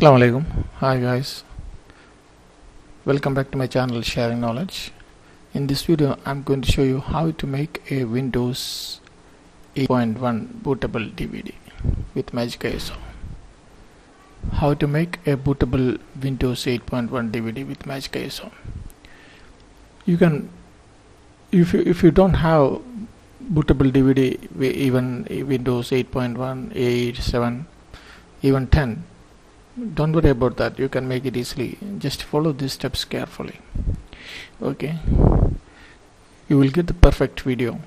Assalamu alaikum. Hi guys, welcome back to my channel Sharing Knowledge. In this video I'm going to show you how to make a Windows 8.1 bootable DVD with Magic ISO. How to make a bootable Windows 8.1 DVD with Magic ISO. You can, if you don't have bootable DVD, even Windows 8.1, 8, 7, even 10, don't worry about that. You can make it easily. Just follow these steps carefully. Okay, you will get the perfect video.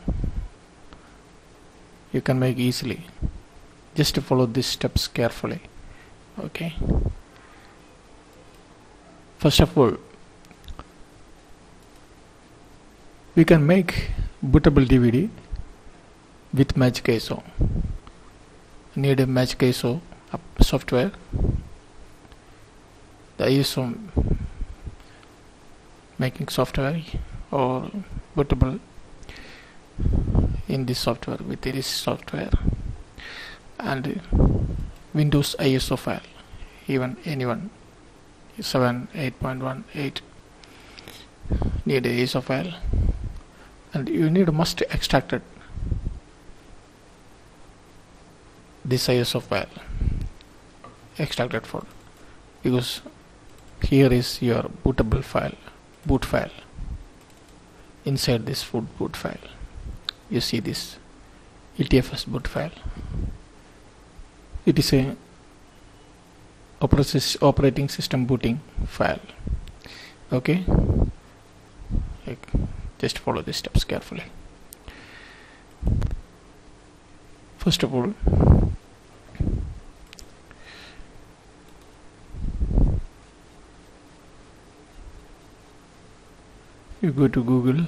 You can make easily. Just follow these steps carefully. Okay, first of all, we can make bootable DVD with Magic ISO. Need a Magic ISO software. The ISO making software or bootable in this software with this software and Windows ISO file, even anyone 7, 8.1, 8 need a ISO file, and you need must extract it, this ISO file extracted for, because here is your bootable file, boot file. Inside this boot file you see this ETFS boot file. It is a operating system booting file. Okay, like, just follow these steps carefully. First of all, you go to Google,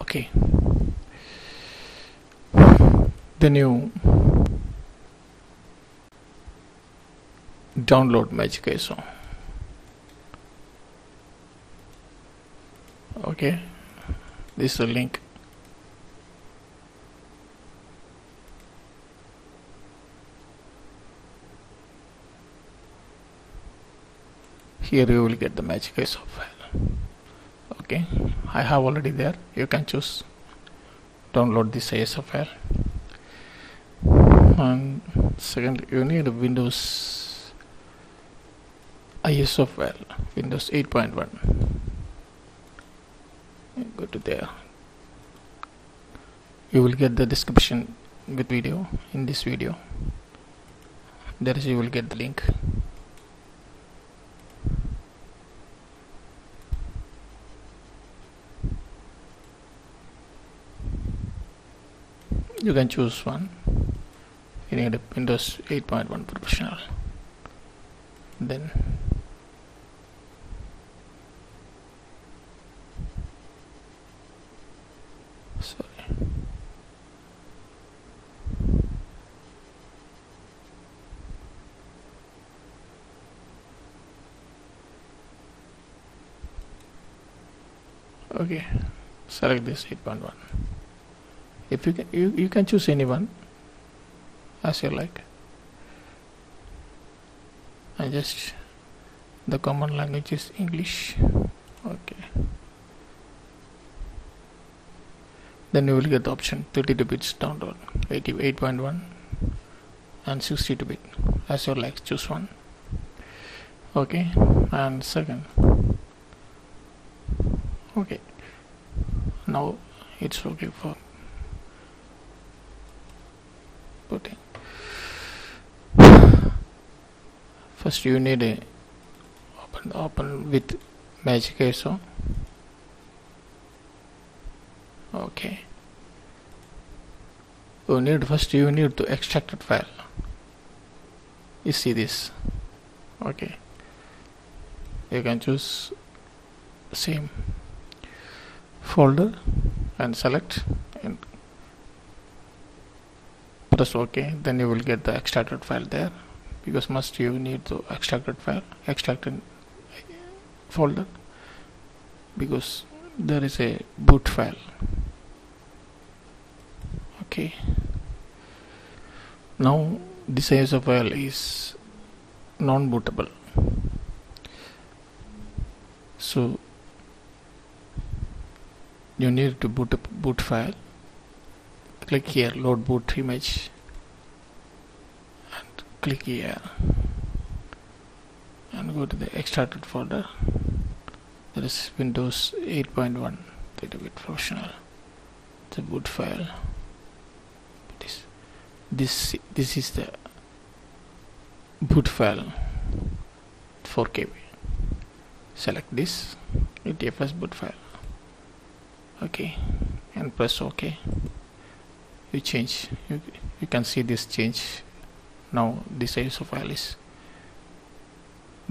okay, then you download Magic ISO. Okay, this is a link. Here you will get the Magic ISO file. Okay, I have already there. You can choose download this ISO file. And second, you need a Windows ISO file, Windows 8.1. Go to there. You will get the description with video. In this video, there is you will get the link. You can choose one. You need a Windows 8.1 Professional. Then okay, select this 8.1. If you can, you can choose anyone as you like. I just, the common language is English. Okay, then you will get the option 32 bits download, 8.1 and 62 bit as you like. Choose one. Okay, and second. Okay, now it's okay for booting. First you need a open with Magic ISO. Okay, you need to extract that file. You see this. Okay, you can choose same folder and select and press OK, then you will get the extracted file there, because must you need the extracted file, extracted folder, because there is a boot file. Okay, now this ISO file is non-bootable, so you need to boot a boot file. Click here, load boot image, and click here and go to the extracted folder. That is Windows 8.1 little bit professional. It's a boot file. This is the boot file 4 KB. Select this ETFS boot file, okay, and press OK. You change, you can see this change. Now this ISO file is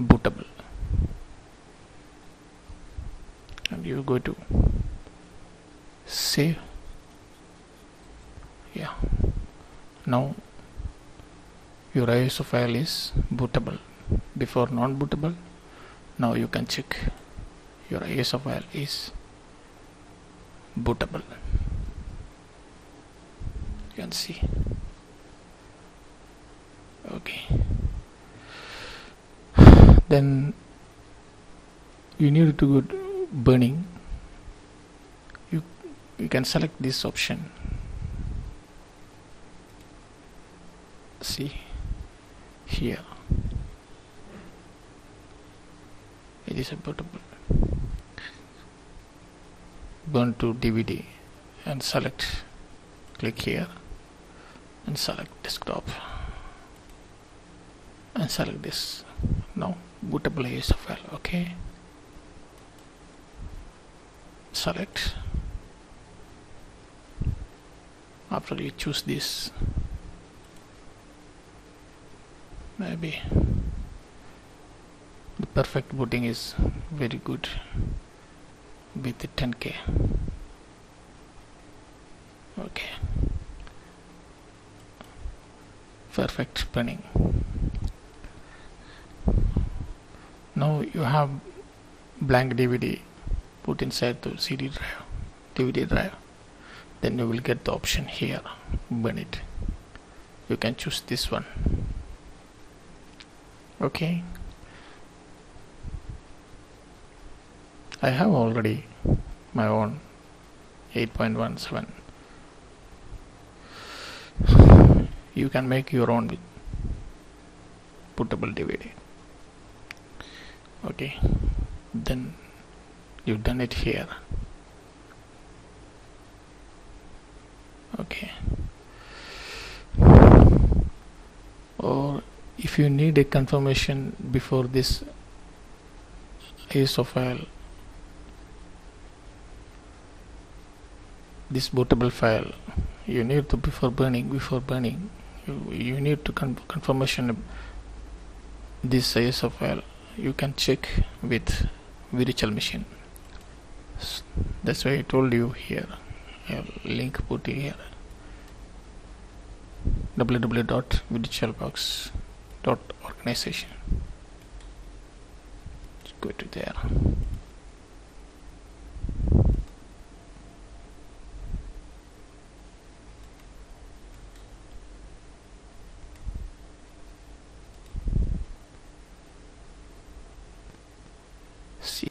bootable, and you go to save. Yeah, now your ISO file is bootable. Before non-bootable. Now you can check your ISO file is bootable. You can see. Okay, then you need to go to burning. You can select this option. See here, it is a bootable. Burn to DVD and select, click here and select desktop and select this. Now bootable ISO file, okay, select. After you choose this, maybe the perfect booting is very good with the 10K. Okay, perfect burning. Now you have blank DVD, put inside the CD drive, DVD drive, then you will get the option here, burn it. You can choose this one. Okay, I have already my own 8.17. You can make your own with bootable DVD. Okay, then you've done it here. Okay, or if you need a confirmation before this ISO file, this bootable file, you need to before burning, you need to confirmation this ISO file. You can check with virtual machine. That's why I told you here. I'll link put here, www.virtualbox.organization. Let's go to there. See,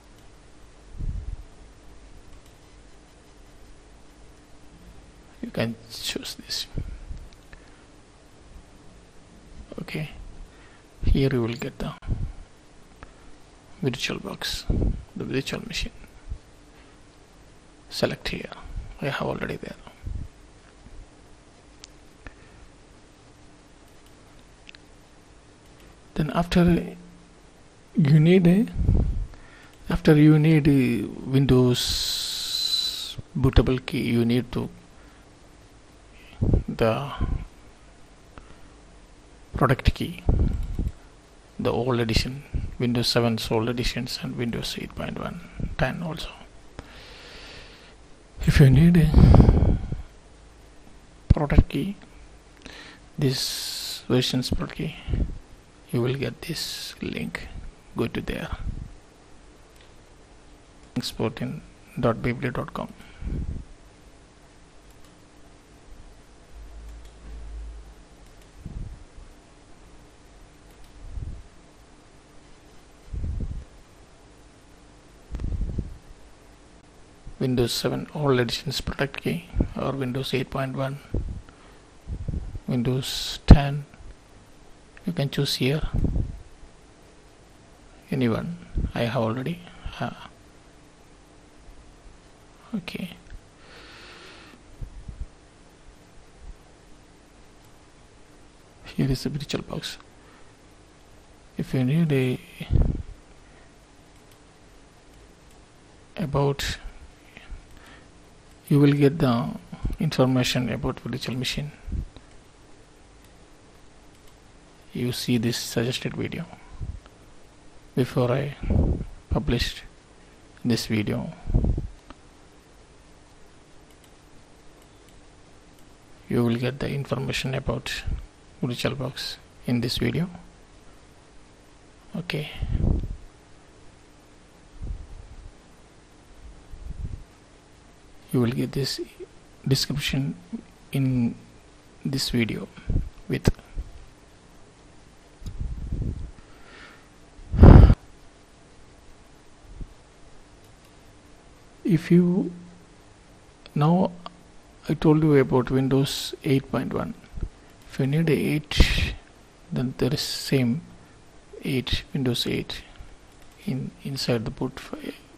you can choose this. Okay, here you will get the VirtualBox, the virtual machine. Select here. I have already there. Then after you need a Windows bootable key, you need to the product key, the old edition, Windows 7's old editions and Windows 8.1, 10 also. If you need a product key, this versions property, you will get this link. Go to there, exportin.bbl.com. Windows 7 all editions protect key, or Windows 8.1, Windows 10, you can choose here, anyone. I have already, okay. Here is the VirtualBox. If you need a about, you will get the information about virtual machine. You see this suggested video. Before I published this video, you will get the information about VirtualBox in this video. Okay. You will get this description in this video with if you now I told you about Windows 8.1. If you need 8, then there is same 8 Windows 8 inside the boot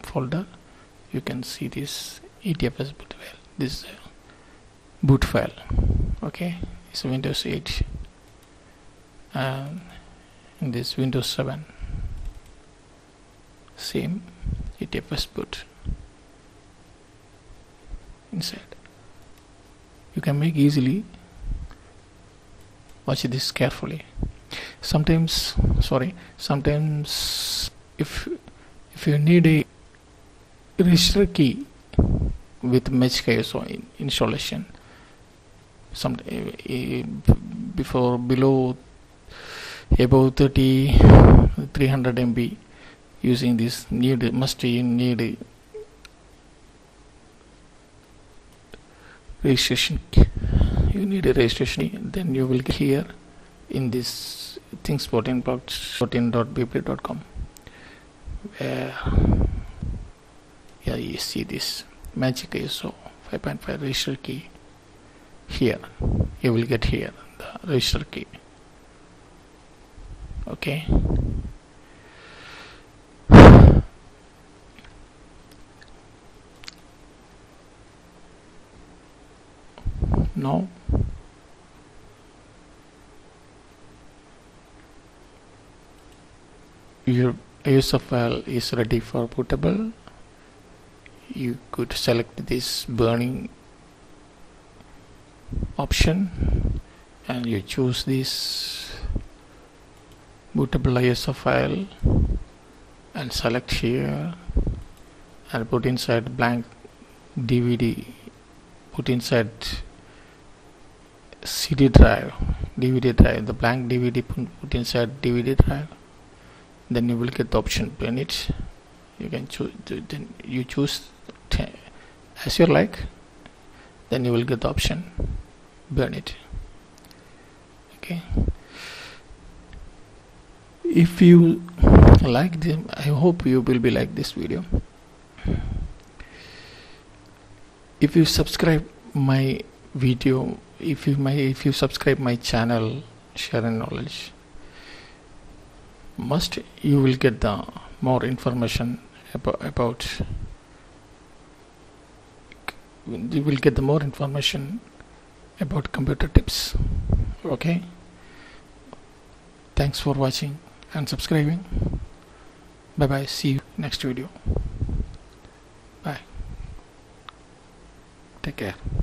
folder. You can see this ETFS boot file, this boot file. Okay, it's Windows 8 and this Windows 7, same ETFS boot inside. You can make easily. Watch this carefully. Sometimes if you need a register key with Magic ISO installation, some before below above 300 MB, using this must need a registration key. You need a registration key, then you will get here in this thingsport.inports.bbl.com, where yeah, you see this Magic ISO 5.5 register key. Here you will get here the register key. Okay, now your ISO file is ready for bootable. You could select this burning option and you choose this bootable ISO file and select here and put inside blank DVD, put inside CD drive, DVD drive, the blank DVD, put inside DVD drive. Then you will get the option print it. You can choose, then you choose as you like, then you will get the option burn it. Okay, if you like them, I hope you will be like this video. If you subscribe my video, if you subscribe my channel, sharing knowledge, you will get the more information about you will get the more information about computer tips. Okay, thanks for watching and subscribing. Bye bye, see you next video. Bye, take care.